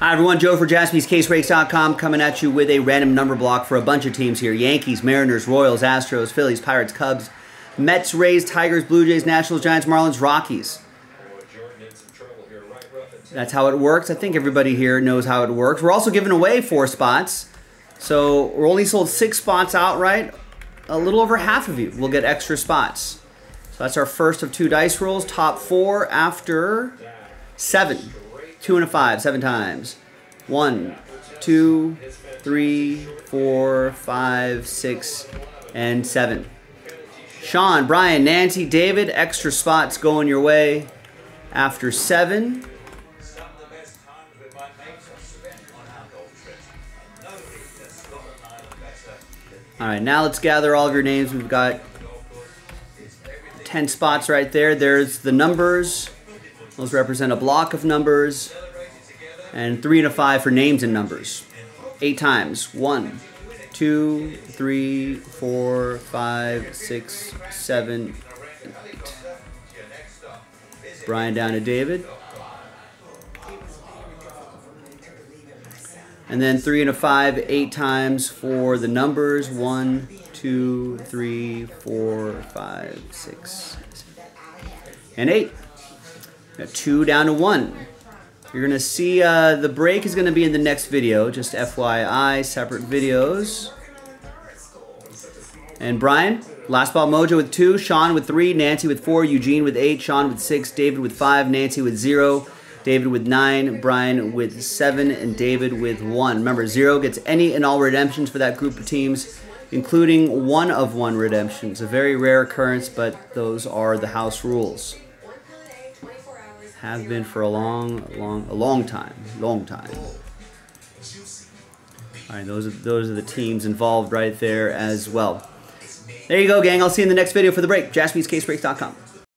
Hi everyone, Joe for JaspysCaseBreaks.com coming at you with a random number block for a bunch of teams here. Yankees, Mariners, Royals, Astros, Phillies, Pirates, Cubs, Mets, Rays, Tigers, Blue Jays, Nationals, Giants, Marlins, Rockies. That's how it works. I think everybody here knows how it works. We're also giving away 4 spots. So we're only sold 6 spots outright. A little over half of you will get extra spots. So that's our first of 2 dice rolls. Top 4 after 7. 2 and a 5, 7 times. 1, 2, 3, 4, 5, 6, and 7. Sean, Brian, Nancy, David, extra spots going your way after 7. All right, now let's gather all of your names. We've got 10 spots right there. There's the numbers. Those represent a block of numbers, and 3 and a 5 for names and numbers. 8 times. 1, 2, 3, 4, 5, 6, 7, 8. Brian down to David. And then 3 and a 5, 8 times for the numbers. 1, 2, 3, 4, 5, 6, 7, and 8. 2 down to 1. You're going to see the break is going to be in the next video. Just FYI, separate videos. And Brian, LastBallMojo with 2, Sean with 3, Nancy with 4, Eugene with 8, Sean with 6, David with 5, Nancy with 0, David with 9, Brian with 7, and David with 1. Remember, 0 gets any and all redemptions for that group of teams, including 1-of-1 redemptions. A very rare occurrence, but those are the house rules. Have been for a long time. All right, those are the teams involved right there as well. There you go, gang. I'll see you in the next video for the break. JaspysCaseBreaks.com.